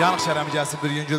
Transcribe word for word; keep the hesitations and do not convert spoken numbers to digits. Yanlış aramı gelsin bir gün